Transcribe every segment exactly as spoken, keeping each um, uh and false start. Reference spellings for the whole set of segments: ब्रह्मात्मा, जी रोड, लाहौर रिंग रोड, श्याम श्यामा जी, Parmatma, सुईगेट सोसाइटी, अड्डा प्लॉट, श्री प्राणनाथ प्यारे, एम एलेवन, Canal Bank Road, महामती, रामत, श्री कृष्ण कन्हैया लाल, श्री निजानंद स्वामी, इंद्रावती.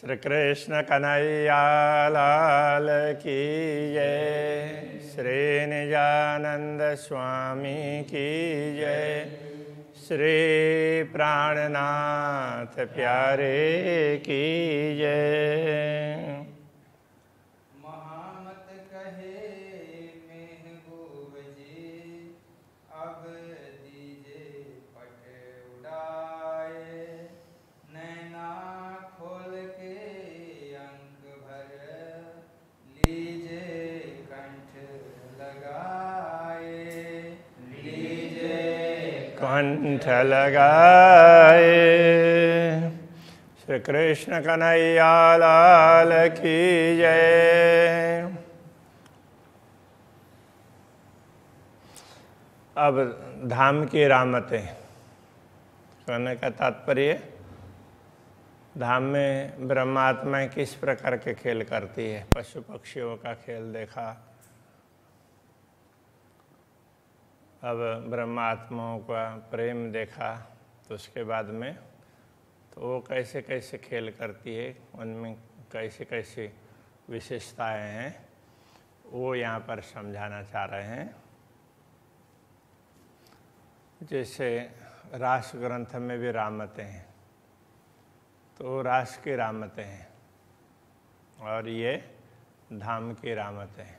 श्री कृष्ण कन्हैया लाल की जय। श्री निजानंद स्वामी की जय। श्री प्राणनाथ प्यारे की जय। कंठ लगाए श्री कृष्ण कन्हैया लाल की जय। अब धाम की रामतें कहने का तात्पर्य, धाम में ब्रह्मात्माएं किस प्रकार के खेल करती है। पशु पक्षियों का खेल देखा, अब ब्रह्मात्माओं का प्रेम देखा, तो उसके बाद में तो वो कैसे कैसे खेल करती है, उनमें कैसे कैसे विशेषताएं हैं, वो यहाँ पर समझाना चाह रहे हैं। जैसे रास ग्रंथ में भी रामतें हैं, तो रास की रामतें हैं और ये धाम की रामतें हैं।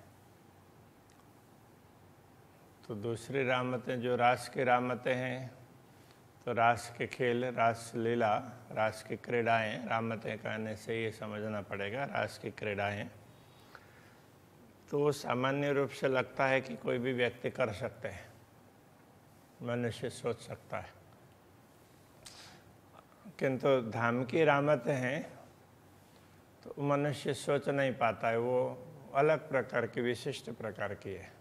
तो दूसरी रामतें जो रास की रामतें हैं, तो रास के खेल, रास लीला, रास की क्रीड़ाएं, रामतें कहने से ये समझना पड़ेगा रास की क्रीड़ाएं। तो सामान्य रूप से लगता है कि कोई भी व्यक्ति कर सकते हैं, मनुष्य सोच सकता है, किंतु धाम की रामतें हैं तो मनुष्य सोच नहीं पाता है, वो अलग प्रकार की विशिष्ट प्रकार की है।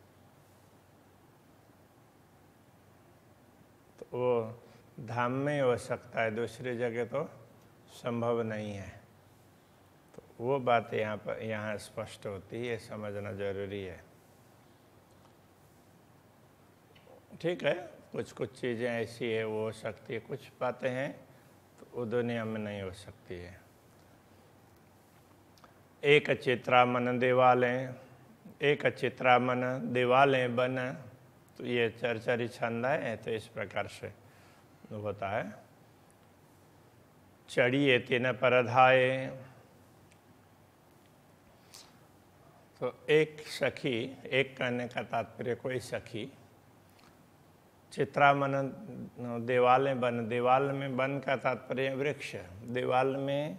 वो धाम में हो सकता है, दूसरी जगह तो संभव नहीं है। तो वो बात यहाँ पर यहाँ स्पष्ट होती है, समझना जरूरी है। ठीक है, कुछ कुछ चीज़ें ऐसी है वो हो सकती है, कुछ बातें हैं तो वो दुनिया में नहीं हो सकती है। एक चित्रा मन दिवालें, एक चित्रा मन दिवालें बन, तो ये चरचरी छंद है, तो इस प्रकार से होता है। चढ़िए तीन परधाए, तो एक सखी, एक कहने का तात्पर्य कोई सखी, चित्रामन देवालें बन, देवाल में बन का तात्पर्य वृक्ष, देवाल में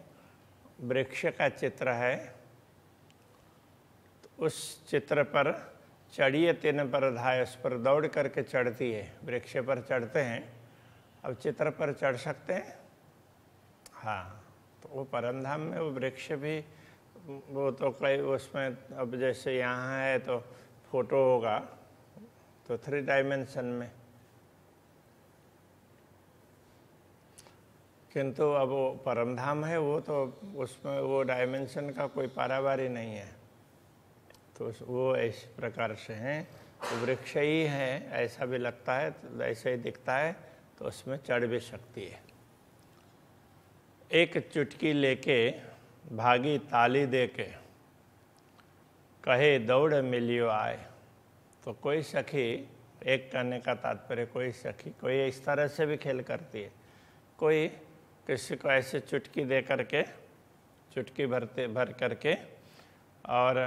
वृक्ष का चित्र है, तो उस चित्र पर चढ़िए तीन परधाए, उस पर दौड़ करके चढ़ती है, वृक्ष पर चढ़ते हैं। अब चित्र पर चढ़ सकते हैं, हाँ, तो वो परमधाम में वो वृक्ष भी वो तो कई उसमें, अब जैसे यहाँ है तो फोटो होगा, तो थ्री डायमेंशन में, किंतु अब वो परमधाम है, वो तो उसमें वो डायमेंशन का कोई पारावारी नहीं है। तो वो इस प्रकार से हैं, तो वृक्ष ही है, ऐसा भी लगता है, तो ऐसा ही दिखता है, तो उसमें चढ़ भी सकती है। एक चुटकी लेके भागी ताली देके, कहे दौड़ मिलियो आए, तो कोई सखी, एक कहने का तात्पर्य कोई सखी, कोई इस तरह से भी खेल करती है, कोई किसी को ऐसे चुटकी दे करके, चुटकी भरते भर करके और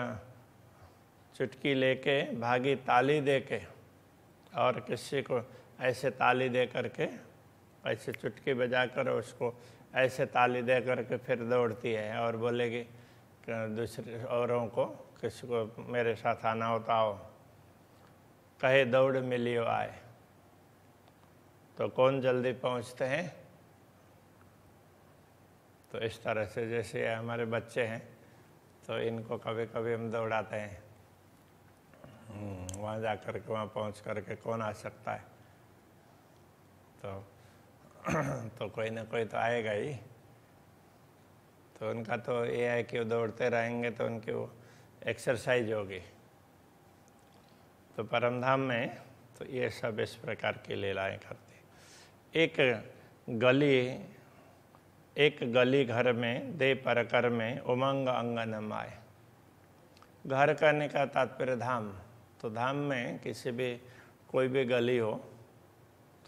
चुटकी लेके भागी ताली देके, और किसी को ऐसे ताली दे करके, ऐसे चुटकी बजा कर उसको ऐसे ताली दे करके फिर दौड़ती है और बोलेगी दूसरे औरों को, किसी को मेरे साथ आना होता हो, कहे दौड़ मिलियो आए, तो कौन जल्दी पहुंचते हैं। तो इस तरह से जैसे हमारे बच्चे हैं तो इनको कभी कभी हम दौड़ाते हैं, वहाँ जा कर के, वहाँ पहुँच कर के कौन आ सकता है, तो तो कोई ना कोई तो आएगा ही। तो उनका तो ये है कि वो दौड़ते रहेंगे तो उनकी वो एक्सरसाइज होगी। तो परमधाम में तो ये सब इस प्रकार की लीलाएँ करती। एक गली एक गली घर में दे परकर में उमंग अंगनम आए। घर करने का तात्पर्य धाम, तो धाम में किसी भी कोई भी गली हो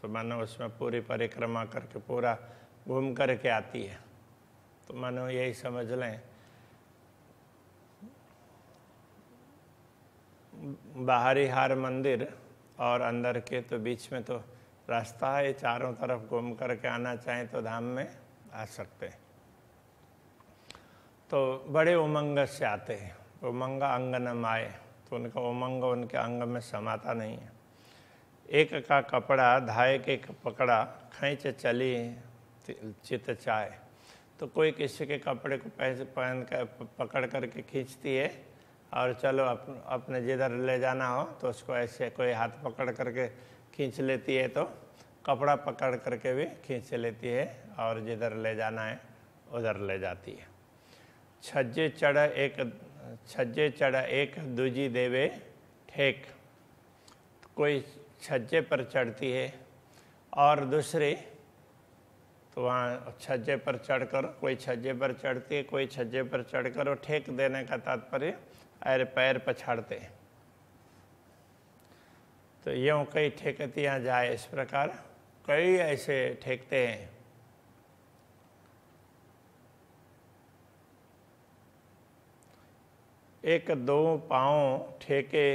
तो मानो उसमें पूरी परिक्रमा करके पूरा घूम करके आती है। तो मानो यही समझ लें बाहरी हार मंदिर और अंदर के तो बीच में तो रास्ता है, चारों तरफ घूम करके आना चाहें तो धाम में आ सकते हैं। तो बड़े उमंग से आते हैं, उमंग अंगनम आए, तो उनका उमंग उनके अंग में समाता नहीं है। एक का कपड़ा धाये के पकड़ा, खींच चली चित चाय। तो कोई किसी के कपड़े को पहन कर पकड़ करके खींचती है और चलो अप, अपने जिधर ले जाना हो तो उसको ऐसे कोई हाथ पकड़ करके खींच लेती है, तो कपड़ा पकड़ करके भी खींच लेती है और जिधर ले जाना है उधर ले जाती है। छज्जे चढ़ एक छज्जे चढ़ एक दूजी देवे ठेक। कोई छज्जे पर चढ़ती है और दूसरी तो वहाँ छज्जे पर चढ़कर कोई छज्जे पर चढ़ती है, कोई छज्जे पर चढ़कर वो ठेक देने का तात्पर्य अरे पैर पछाड़ते हैं। तो यूँ कई ठेकतियाँ जाए, इस प्रकार कई ऐसे ठेकते हैं। एक दो पाँव ठेके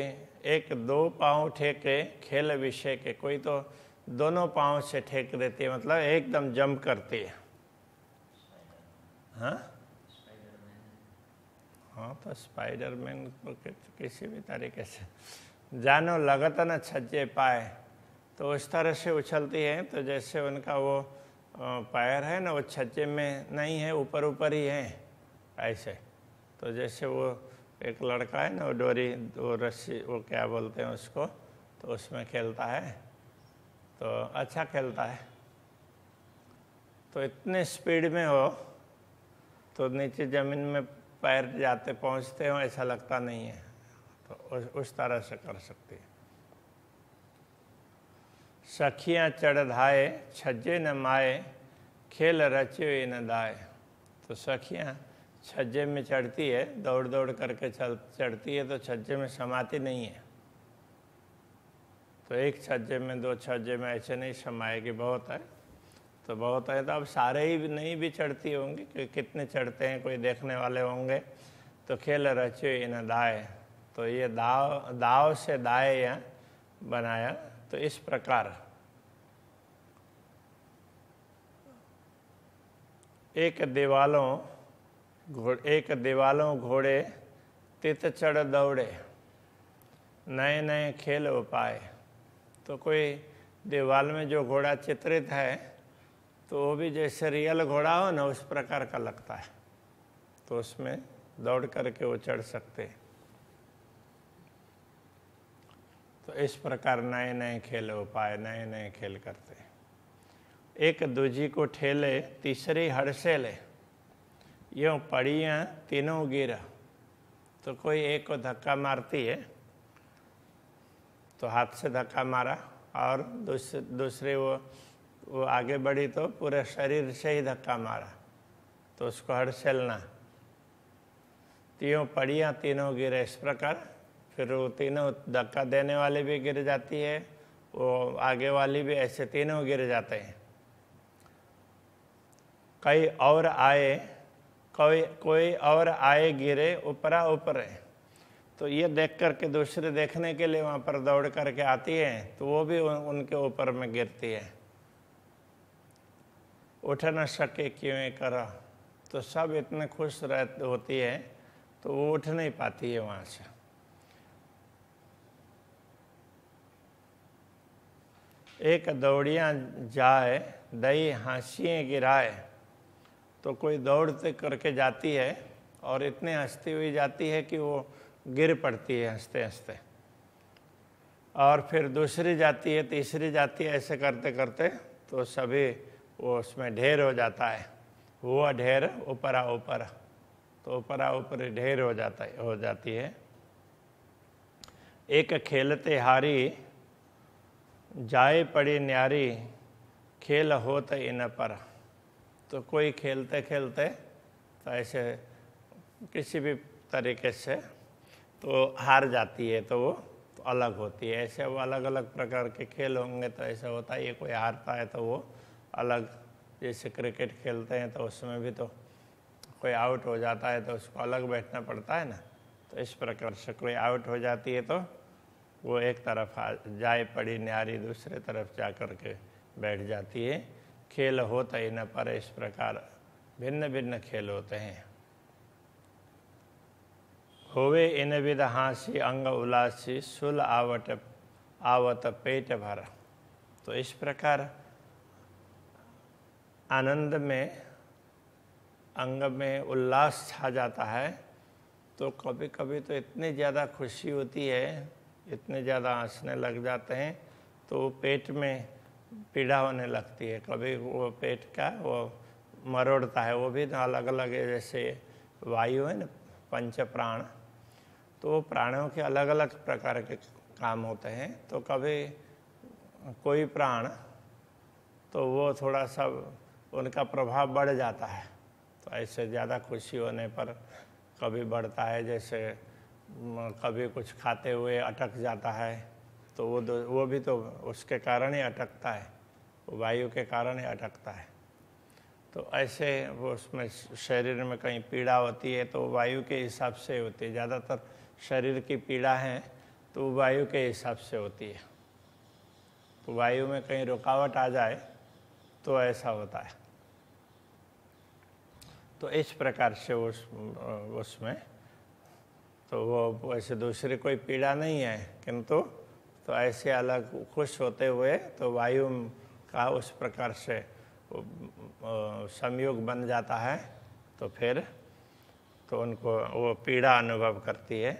एक दो पाँव ठेके खेल विषय के। कोई तो दोनों पाँव से ठेक देती है, मतलब एकदम जंप करती है। हाँ हाँ तो स्पाइडरमैन को किसी भी तरीके से जानो लगत न छज्जे पाए, तो उस तरह से उछलती है। तो जैसे उनका वो पैर है ना, वो छज्जे में नहीं है, ऊपर ऊपर ही है ऐसे। तो जैसे वो एक लड़का है ना, वो डोरी वो रस्सी वो क्या बोलते हैं उसको, तो उसमें खेलता है तो अच्छा खेलता है। तो इतने स्पीड में हो तो नीचे ज़मीन में पैर जाते पहुंचते हो ऐसा लगता नहीं है। तो उस, उस तरह से कर सकती है। सखियाँ चढ़ाए छज्जे न माए, खेल रचे न दाए। तो सखियाँ छज्जे में चढ़ती है, दौड़ दौड़ करके चल चढ़ती है, तो छज्जे में समाती नहीं है। तो एक छज्जे में दो छज्जे में ऐसे नहीं समाएगी, बहुत है तो बहुत है। तो अब सारे ही नहीं भी चढ़ती होंगी कि कितने चढ़ते हैं, कोई देखने वाले होंगे। तो खेल रचे न दाए, तो ये दाव दाव से दाए या बनाया। तो इस प्रकार एक दीवालों घोड़े एक दीवालों घोड़े तित चढ़ दौड़े, नए नए खेल उपाय। तो कोई दीवाल में जो घोड़ा चित्रित है तो वो भी जैसे रियल घोड़ा हो ना, उस प्रकार का लगता है। तो उसमें दौड़ करके वो चढ़ सकते हैं। तो इस प्रकार नए नए खेल उपाय, नए नए खेल करते हैं। एक दूजी को ठेले तीसरी हड़से ले, यूँ पड़ियाँ तीनों गिरा। तो कोई एक को धक्का मारती है, तो हाथ से धक्का मारा, और दूसरे दूसरे वो वो आगे बढ़ी तो पूरे शरीर से ही धक्का मारा, तो उसको हड़सेलना। तीनों पड़ियाँ तीनों गिरे, इस प्रकार फिर वो तीनों धक्का देने वाले भी गिर जाती है, वो आगे वाली भी, ऐसे तीनों गिर जाते हैं। कई और आए कोई कोई और आए गिरे ऊपरा ऊपरे। तो ये देख करके दूसरे देखने के लिए वहाँ पर दौड़ करके आती है, तो वो भी उन, उनके ऊपर में गिरती है। उठ न सके क्यों करा, तो सब इतने खुश रहती होती है तो वो उठ नहीं पाती है वहाँ से। एक दौड़ियाँ जाए दई हंसियाँ गिराए। तो कोई दौड़ते करके जाती है और इतने हंसती हुई जाती है कि वो गिर पड़ती है हंसते हंसते, और फिर दूसरी जाती है, तीसरी जाती है, ऐसे करते करते तो सभी वो उसमें ढेर हो जाता है। हुआ ढेर ऊपरा ऊपर, तो ऊपरा ऊपर ढेर हो जाता है हो जाती है। एक खेलते हारी जाए पड़ी न्यारी, खेल होत इन पर। तो कोई खेलते खेलते तो ऐसे किसी भी तरीके से तो हार जाती है तो वो तो अलग होती है। ऐसे वो अलग अलग प्रकार के खेल होंगे तो ऐसा होता है ये कोई हारता है तो वो अलग, जैसे क्रिकेट खेलते हैं तो उसमें भी तो कोई आउट हो जाता है तो उसको अलग बैठना पड़ता है ना। तो इस प्रकार से कोई आउट हो जाती है तो वो एक तरफ जाए पड़ी न्यारी, दूसरे तरफ जा कर के बैठ जाती है। खेल होता ही न पर इस प्रकार भिन्न भिन्न खेल होते हैं। होवे इन विध हाँसी अंग उलासी सुल आवट आवत पेट भरा। तो इस प्रकार आनंद में अंग में उल्लास छा जाता है। तो कभी कभी तो इतनी ज़्यादा खुशी होती है, इतने ज़्यादा हंसने लग जाते हैं तो पेट में पीड़ा होने लगती है। कभी वो पेट का वो मरोड़ता है, वो भी अलग अलग है। जैसे वायु है ना पंच प्राण, तो वो प्राणों के अलग अलग प्रकार के काम होते हैं। तो कभी कोई प्राण तो वो थोड़ा सा उनका प्रभाव बढ़ जाता है तो ऐसे ज़्यादा खुशी होने पर कभी बढ़ता है। जैसे कभी कुछ खाते हुए अटक जाता है तो वो वो भी तो उसके कारण ही अटकता है, वायु के कारण ही अटकता है। तो ऐसे वो उसमें शरीर में कहीं पीड़ा होती है तो वायु के हिसाब से होती है। ज़्यादातर शरीर की पीड़ा है तो वायु के हिसाब से होती है। तो वायु में कहीं रुकावट आ जाए तो ऐसा होता है। तो इस प्रकार से उस उसमें तो वो ऐसे दूसरी कोई पीड़ा नहीं है, किंतु तो ऐसे अलग खुश होते हुए तो वायु का उस प्रकार से संयोग बन जाता है तो फिर तो उनको वो पीड़ा अनुभव करती है।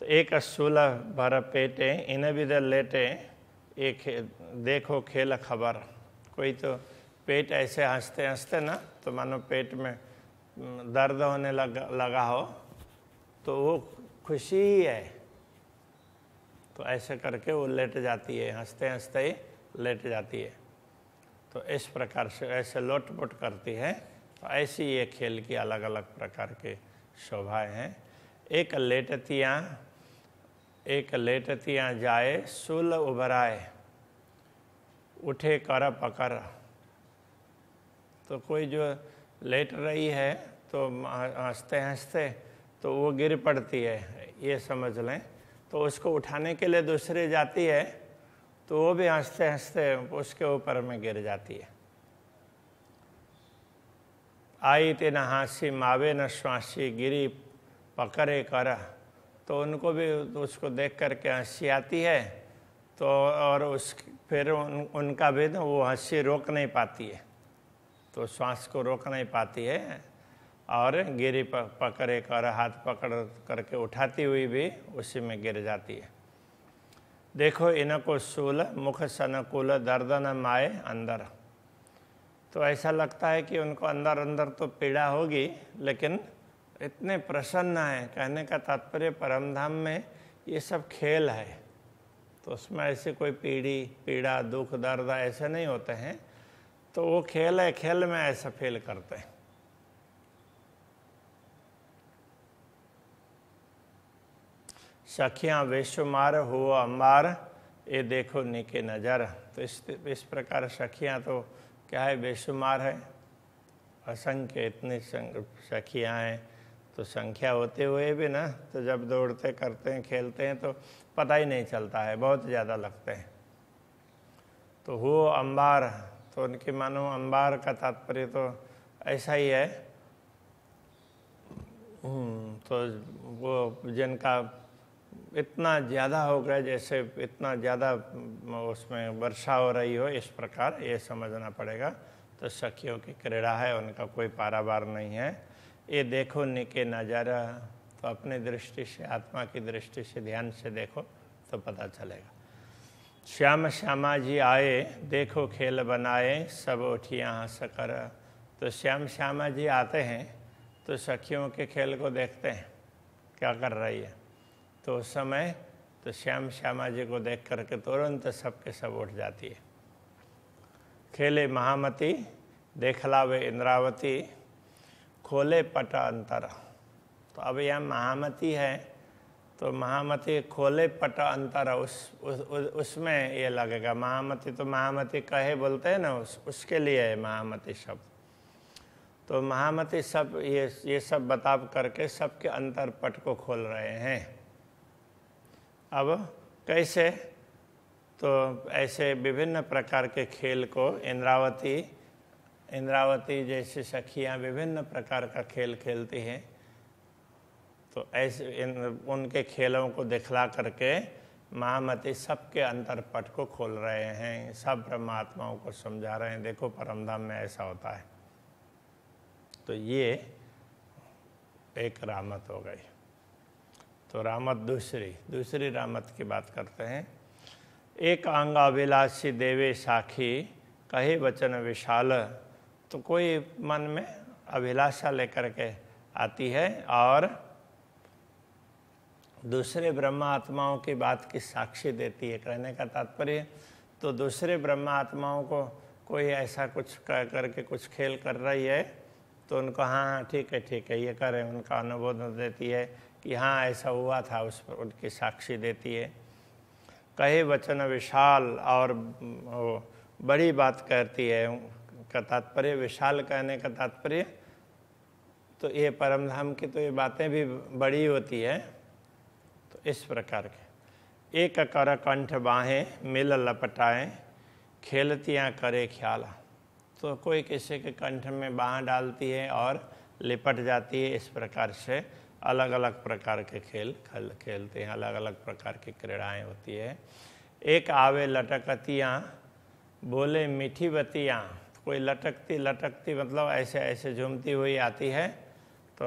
तो एक असूला भर पेटे इन विध लेटे एक देखो खेल खबर। कोई तो पेट ऐसे हंसते हंसते ना तो मानो पेट में दर्द होने लगा लगा हो तो वो खुशी ही है। तो ऐसे करके वो लेट जाती है, हंसते हंसते ही लेट जाती है। तो इस प्रकार से ऐसे लोटपोट करती है। तो ऐसी ये खेल की अलग अलग प्रकार के शोभाएं हैं। एक लेटतियाँ एक लेटतियाँ जाए सूल उभराए उठे कर पकर। तो कोई जो लेट रही है तो हंसते हंसते तो वो गिर पड़ती है, ये समझ लें। तो उसको उठाने के लिए दूसरी जाती है तो वो भी हंसते हंसते उसके ऊपर में गिर जाती है। आई ते न हाँसी मावे न श्वासी गिरी पकड़े कर। तो उनको भी उसको देख करके हंसी आती है तो और उस फिर उन, उनका भी ना वो हंसी रोक नहीं पाती है, तो श्वास को रोक नहीं पाती है और गिरी पकड़े कर हाथ पकड़ करके उठाती हुई भी उसी में गिर जाती है। देखो इनको सूल मुख सनकुल दर्द न माए अंदर। तो ऐसा लगता है कि उनको अंदर अंदर तो पीड़ा होगी लेकिन इतने प्रसन्न है। कहने का तात्पर्य परमधाम में ये सब खेल है तो उसमें ऐसी कोई पीड़ी पीड़ा दुख दर्द ऐसे नहीं होते हैं। तो वो खेल है, खेल में ऐसा फील करते हैं। सखियाँ बेशुमार हुआ अम्बार ये देखो निके नज़र। तो इस इस प्रकार सखियाँ तो क्या है, बेशुमार है, असंख्य इतनी सखियाँ हैं। तो संख्या होते हुए भी ना तो जब दौड़ते करते हैं खेलते हैं तो पता ही नहीं चलता है, बहुत ज़्यादा लगते हैं। तो हो अम्बार तो उनकी मानो अम्बार का तात्पर्य तो ऐसा ही है। तो वो जिनका इतना ज़्यादा हो गया, जैसे इतना ज़्यादा उसमें वर्षा हो रही हो, इस प्रकार ये समझना पड़ेगा। तो सखियों की क्रीड़ा है, उनका कोई पारावार नहीं है। ये देखो निके नज़ारा, तो अपनी दृष्टि से आत्मा की दृष्टि से ध्यान से देखो तो पता चलेगा। श्याम श्यामा जी आए देखो खेल बनाए सब उठियाँ हंस कर। तो श्याम श्यामा जी आते हैं तो सखियों के खेल को देखते हैं क्या कर रही है। तो उस समय तो श्याम श्यामा जी को देख करके तुरंत सबके सब उठ जाती है। खेले महामती देखलावे इंद्रावती खोले पट अंतर। तो अब यह महामती है तो महामती खोले पट अंतर उस उसमें उस ये लगेगा महामती। तो महामती कहे बोलते हैं ना उस उसके लिए है महामती शब्द। तो महामती सब ये ये सब बता करके सबके अंतर पट को खोल रहे हैं। अब कैसे? तो ऐसे विभिन्न प्रकार के खेल को इंद्रावती इंद्रावती जैसी सखियाँ विभिन्न प्रकार का खेल खेलती हैं। तो ऐसे इन उनके खेलों को दिखला करके महामती सबके अंतरपट को खोल रहे हैं, सब परमात्माओं को समझा रहे हैं देखो परमधाम में ऐसा होता है। तो ये एक रामत हो गई। तो रामत दूसरी दूसरी रामत की बात करते हैं। एक अंग अभिलाषी देवे साखी कहे वचन विशाल। तो कोई मन में अभिलाषा लेकर के आती है और दूसरे ब्रह्मात्माओं की बात की साक्षी देती है। कहने का तात्पर्य तो दूसरे ब्रह्मात्माओं को कोई ऐसा कुछ कर करके कुछ खेल कर रही है तो उनको हाँ हाँ ठीक है ठीक है ये करें, उनका अनुबोधन देती है कि हाँ ऐसा हुआ था, उस पर उनकी साक्षी देती है। कहे वचन विशाल और बड़ी बात करती है का तात्पर्य विशाल कहने का तात्पर्य तो ये परमधाम की तो ये बातें भी बड़ी होती है। तो इस प्रकार के एक कर कंठ बाहें मिल लपटाएं खेलतियाँ करे ख्याल। तो कोई किसी के कंठ में बाह डालती है और लिपट जाती है। इस प्रकार से अलग अलग प्रकार के खेल खेल खेलते हैं, अलग अलग प्रकार की क्रीड़ाएँ होती है। एक आवे लटकतियाँ बोले मीठी बतियाँ। कोई लटकती लटकती मतलब ऐसे ऐसे झूमती हुई आती है तो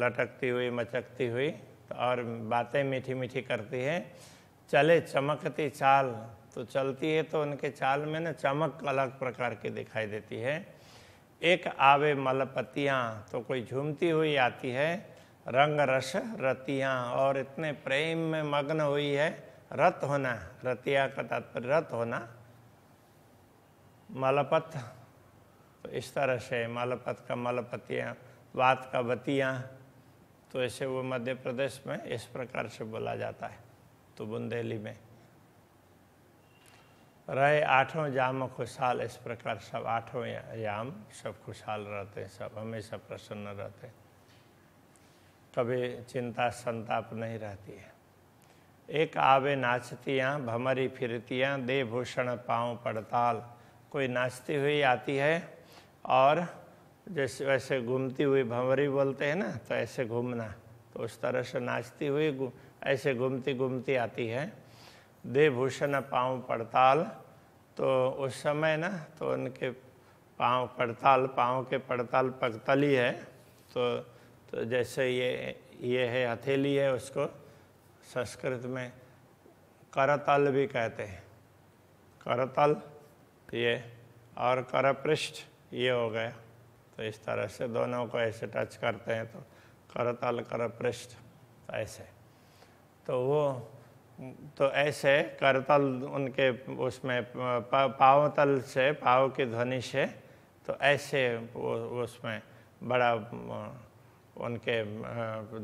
लटकती हुई मचकती हुई तो और बातें मीठी मीठी करती है। चले चमकती चाल, तो चलती है तो उनके चाल में ना चमक अलग प्रकार की दिखाई देती है। एक आवे मलपतियाँ, तो कोई झूमती हुई आती है। रंग रस रतियाँ, और इतने प्रेम में मग्न हुई है। रत होना, रतिया का तात्पर्य रत होना। मलपत तो इस तरह से मलपत का मलपतियाँ, वात का बतियाँ, तो ऐसे वो मध्य प्रदेश में इस प्रकार से बोला जाता है। तो बुंदेली में रहे आठों जाम खुशहाल। इस प्रकार सब आठों याम सब खुशहाल रहते हैं, सब हमेशा प्रसन्न रहते हैं, कभी चिंता संताप नहीं रहती है। एक आवे नाचतियाँ भमरी फिरतियाँ दे भूषण पाँव पड़ताल। कोई नाचती हुई आती है और जैसे वैसे घूमती हुई भंवरी बोलते हैं ना तो ऐसे घूमना, तो उस तरह से नाचती हुई ऐसे घूमती घूमती आती है। देवभूषण पाँव पड़ताल, तो उस समय ना तो उनके पाँव पड़ताल, पाँव के पड़ताल पगतली है। तो तो जैसे ये ये है हथेली है, उसको संस्कृत में करतल भी कहते हैं, करतल ये और करपृष्ठ ये हो गया। तो इस तरह से दोनों को ऐसे टच करते हैं तो करतल करपृष्ठ ऐसे। तो वो तो ऐसे करतल उनके उसमें पाँव तल से पाँव की ध्वनि से तो ऐसे वो उसमें बड़ा उनके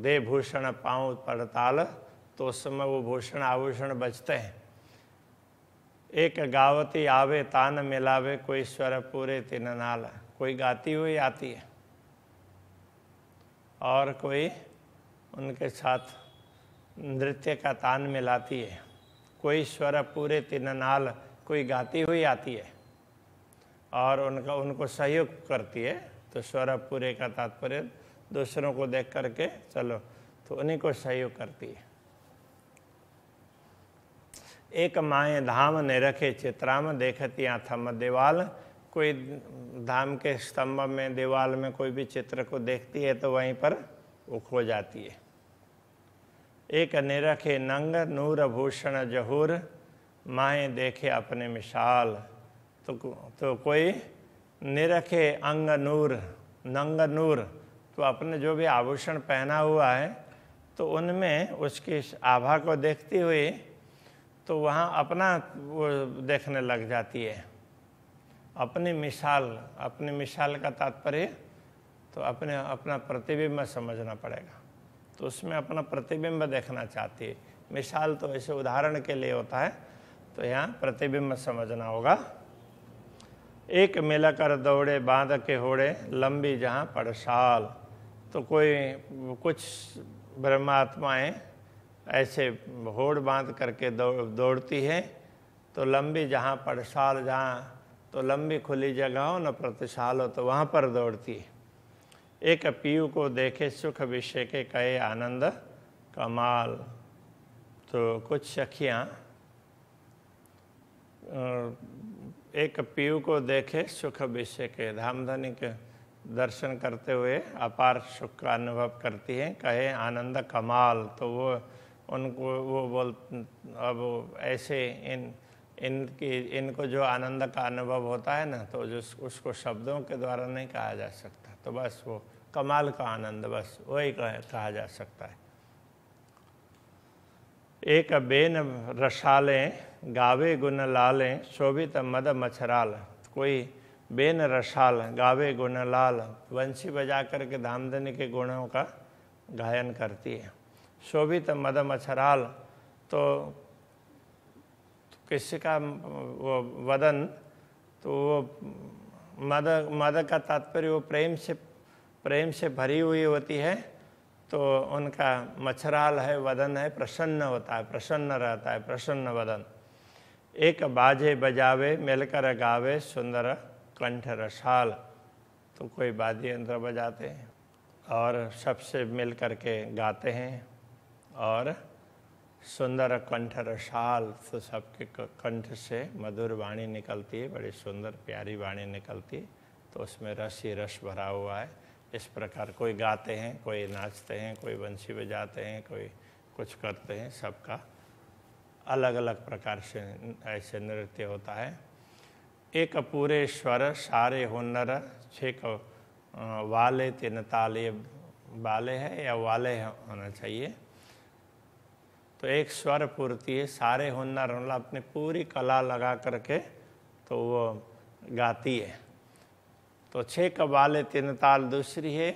देवभूषण पाँव पड़ताल, तो उस समय वो भूषण आभूषण बजते हैं। एक गावती आवे तान मिलावे कोई स्वर पूरे तिन नाल। कोई गाती हुई आती है और कोई उनके साथ नृत्य का तान मिलाती है। कोई स्वर पूरे तिन नाल, कोई गाती हुई आती है और उनका उनको सहयोग करती है। तो स्वर पूरे का तात्पर्य दूसरों को देख करके चलो, तो उन्हीं को सहयोग करती है। एक माएँ धाम ने रखे चित्राम देखतियाँ थम देवाल। कोई धाम के स्तंभ में दीवाल में कोई भी चित्र को देखती है तो वहीं पर वो खो जाती है। एक निरखे नंग नूर भूषण जहूर माएँ देखे अपने मिसाल। तो तो कोई निरखे अंग नूर नंग नूर, तो अपने जो भी आभूषण पहना हुआ है तो उनमें उसकी आभा को देखती हुई तो वहाँ अपना वो देखने लग जाती है अपने मिसाल, अपने मिसाल का तात्पर्य तो अपने अपना प्रतिबिंब समझना पड़ेगा। तो उसमें अपना प्रतिबिंब देखना चाहती है। मिसाल तो ऐसे उदाहरण के लिए होता है, तो यहाँ प्रतिबिंब समझना होगा। एक मिलकर दौड़े बांध के होड़े लंबी जहाँ पड़साल। तो कोई कुछ ब्रह्मात्माएं ऐसे होड़ बांध करके दौड़ दौड़ती है, तो लंबी जहाँ पड़साल, जहाँ तो लंबी खुली जगह हो न प्रतिशाल हो, तो वहाँ पर दौड़ती है। एक पीयू को देखे सुख विषय के कहे आनंद कमाल। तो कुछ सखियाँ एक पीयू को देखे सुख विषय के, धामधनी के दर्शन करते हुए अपार सुख का अनुभव करती हैं, कहे आनंद कमाल। तो वो उनको वो बोल अब ऐसे इन इनकी इनको जो आनंद का अनुभव होता है ना, तो जिस उसको शब्दों के द्वारा नहीं कहा जा सकता, तो बस वो कमाल का आनंद बस वही कहा जा सकता है। एक बेन रसालें गावे गुन लालें शोभित मद मछराल। कोई बेन रसाल गावे गुन लाल, वंशी बजा करके धामधनी के गुणों का गायन करती है। शोभित मद मछराल, तो किसी का वो वदन, तो वो मद मद का तात्पर्य वो प्रेम से प्रेम से भरी हुई होती है। तो उनका मछराल है, वदन है, प्रसन्न होता है, प्रसन्न रहता है, प्रसन्न वदन। एक बाजे बजावे मिलकर गावे सुंदर कंठ रसाल। तो कोई वाद्य यंत्र बजाते हैं और सबसे मिल करके गाते हैं, और सुंदर कंठ रसाल, तो सबके कंठ से मधुर वाणी निकलती है, बड़ी सुंदर प्यारी वाणी निकलती है। तो उसमें रस ही रस भरा हुआ है। इस प्रकार कोई गाते हैं, कोई नाचते हैं, कोई बंसी बजाते हैं, कोई कुछ करते हैं, सबका अलग अलग प्रकार से ऐसे नृत्य होता है। एक पूरे स्वर सारे हुनर छेक वाले तीन ताले, वाले है या वाले होना चाहिए। तो एक स्वर पूर्ति है, सारे हुनर मतलब अपने पूरी कला लगा करके तो वो गाती है। तो छः कवाले तीन ताल दूसरी है,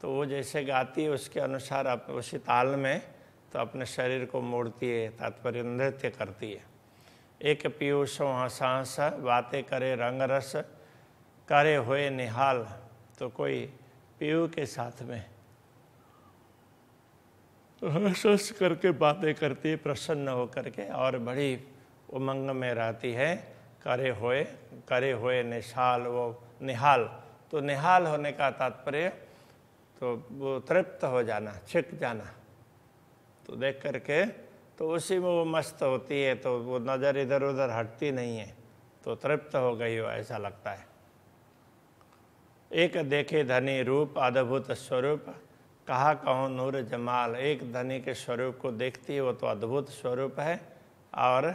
तो वो जैसे गाती है उसके अनुसार आप उसी ताल में तो अपने शरीर को मोड़ती है, तात्पर्य नृत्य करती है। एक पीयूषों हंसा हंसा बातें करे रंग रस करे हुए निहाल। तो कोई पीयू के साथ में हंस करके बातें करती है, प्रसन्न हो करके, और बड़ी उमंग में रहती है। करे होए करे होए निशाल, वो निहाल, तो निहाल होने का तात्पर्य तो वो तृप्त हो जाना, छिक जाना। तो देख करके तो उसी में वो मस्त होती है, तो वो नज़र इधर उधर हटती नहीं है, तो तृप्त हो गई हो ऐसा लगता है। एक देखे धनी रूप अद्भुत स्वरूप कहा कहो नूर जमाल। एक धनी के स्वरूप को देखती है, वो तो अद्भुत स्वरूप है, और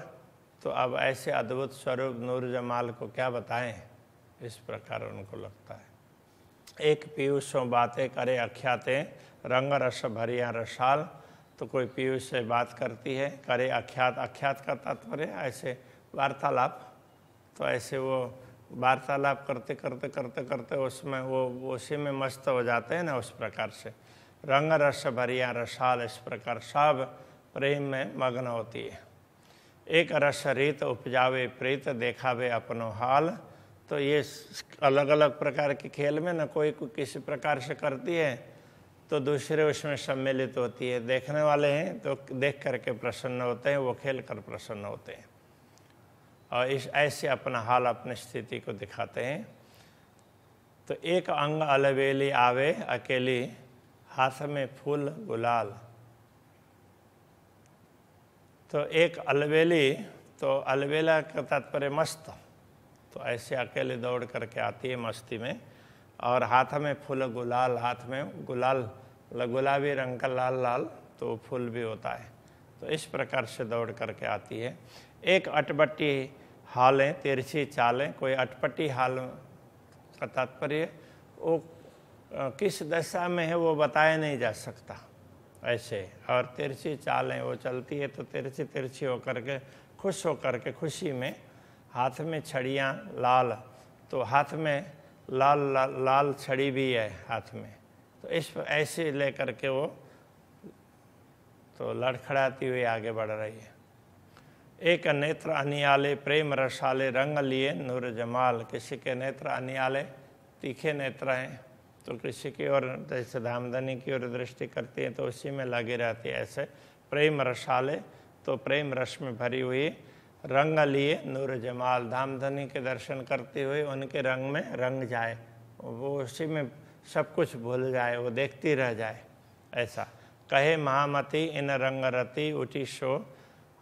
तो अब ऐसे अद्भुत स्वरूप नूर जमाल को क्या बताएं, इस प्रकार उनको लगता है। एक पीयूषों बातें करे अख्याते रंग रस भरिया रसाल। तो कोई पीयूष से बात करती है, करे अख्यात, अख्यात का तात्पर्य ऐसे वार्तालाप। तो ऐसे वो वार्तालाप करते करते करते करते उसमें वो उसी में मस्त हो जाते हैं ना, उस प्रकार से। रंग रस भरिया रसाल, इस प्रकार सब प्रेम में मग्न होती है। एक रस रीत उपजावे प्रीत देखावे अपनो हाल। तो ये अलग अलग प्रकार के खेल में ना, कोई को किसी प्रकार से करती है तो दूसरे उसमें सम्मिलित होती है। देखने वाले हैं तो देख करके प्रसन्न होते हैं, वो खेल कर प्रसन्न होते हैं, और इस ऐसे अपना हाल, अपनी स्थिति को दिखाते हैं। तो एक अंग अलबेली आवे अकेली हाथ में फूल गुलाल। तो एक अलबेली, तो अलबेला का तात्पर्य मस्त, तो ऐसे अकेले दौड़ करके आती है मस्ती में, और हाथ में फूल गुलाल, हाथ में गुलाल गुलाबी रंग का लाल लाल तो फूल भी होता है। तो इस प्रकार से दौड़ करके आती है। एक अटपटी हालें तिरछी चालें। कोई अटपटी हाल का तात्पर्य वो किस दशा में है वो बताया नहीं जा सकता ऐसे, और तिरछी चालें वो चलती है, तो तिरछी तिरछी होकर के खुश होकर के खुशी में, हाथ में छड़ियाँ लाल, तो हाथ में लाल ला, लाल छड़ी भी है हाथ में, तो इस ऐसे लेकर के वो तो लड़खड़ाती हुई आगे बढ़ रही है। एक नेत्र अनियाले प्रेम रसाले रंग लिए नूर जमाल, किसी के नेत्र अनियाले तीखे नेत्र हैं तो किसी की ओर जैसे धामधनी की ओर दृष्टि करती है तो उसी में लगी रहती है, ऐसे प्रेम रसाले तो प्रेम रस में भरी हुई, रंग लिए नूर जमाल धामधनी के दर्शन करते हुए उनके रंग में रंग जाए, वो उसी में सब कुछ भूल जाए, वो देखती रह जाए। ऐसा कहे महामती इन रंगरती उठी शो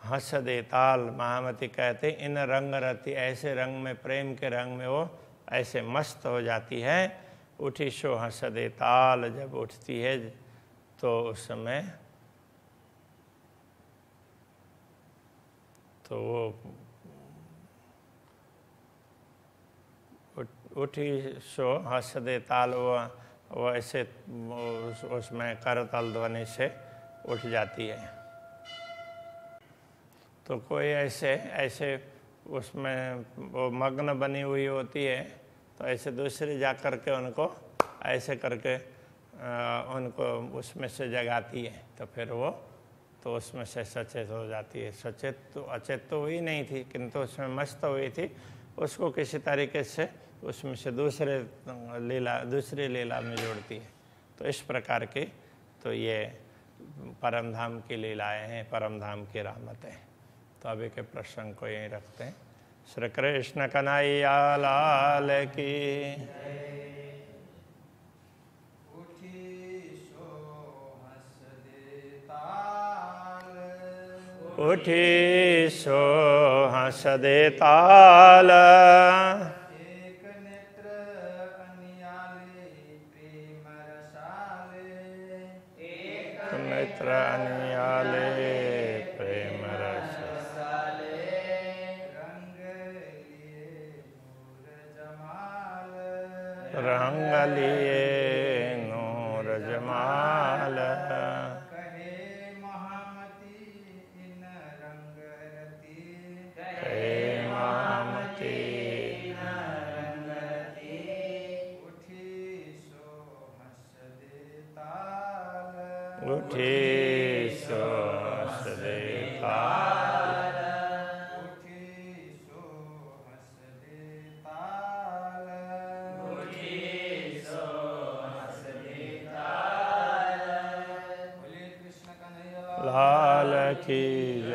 हंस देताल, महामती कहते इन रंगरती ऐसे रंग में प्रेम के रंग में वो ऐसे मस्त हो जाती है। उठी शो हंस देताल, जब उठती है तो उस समय तो वो उठी शो हंस देताल वो वो ऐसे उस, उसमें करताल ध्वनि से उठ जाती है। तो कोई ऐसे ऐसे उसमें वो मग्न बनी हुई होती है तो ऐसे दूसरे जा कर के उनको ऐसे करके आ, उनको उसमें से जगाती है, तो फिर वो तो उसमें से सचेत हो जाती है। सचेत तो अचेत तो हुई नहीं थी किंतु उसमें मस्त हुई थी, उसको किसी तरीके से उसमें से दूसरे लीला दूसरी लीला में जोड़ती है। तो इस प्रकार के तो ये परमधाम की लीलाएं हैं, परमधाम की रहमतें। तो अभी के प्रसंग को यहीं रखते हैं। श्री कृष्ण कन्हैया लाल की उठी सो हंस देताल, एक नेत्र अनियाले प्रेम रसाले, एक नेत्र अनियाले प्रेम रसाले, रंग लिए नूर जमाल, रंग लिए नूर जमाल। उठी सो हंस देताल, उठी सो हंस देताल, उठी सो हंस देताल। बोलिए कृष्ण कन्हैया लाल की।